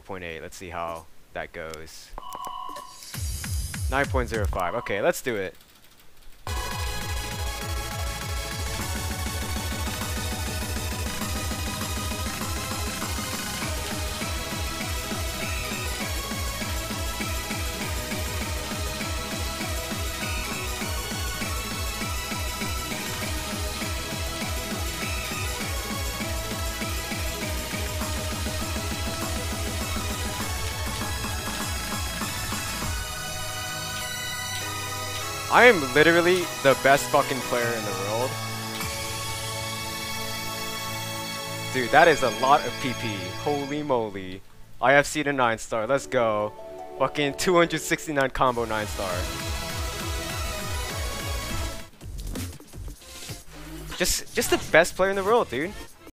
4.8. Let's see how that goes. 9.05. Okay, let's do it. I am literally the best fucking player in the world. Dude, that is a lot of PP. Holy moly. IFC to 9-star. Let's go. Fucking 269 combo 9-star. Just the best player in the world, dude.